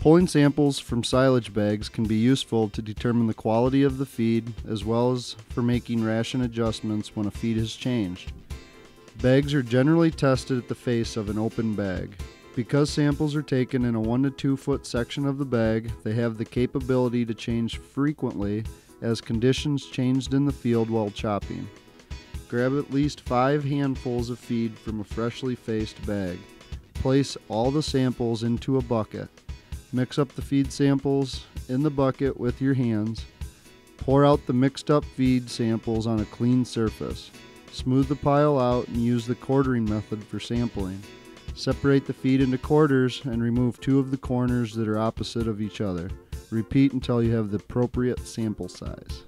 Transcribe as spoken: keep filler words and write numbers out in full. Pulling samples from silage bags can be useful to determine the quality of the feed, as well as for making ration adjustments when a feed has changed. Bags are generally tested at the face of an open bag. Because samples are taken in a one to two foot section of the bag, they have the capability to change frequently as conditions changed in the field while chopping. Grab at least five handfuls of feed from a freshly faced bag. Place all the samples into a bucket. Mix up the feed samples in the bucket with your hands. Pour out the mixed up feed samples on a clean surface. Smooth the pile out and use the quartering method for sampling. Separate the feed into quarters and remove two of the corners that are opposite of each other. Repeat until you have the appropriate sample size.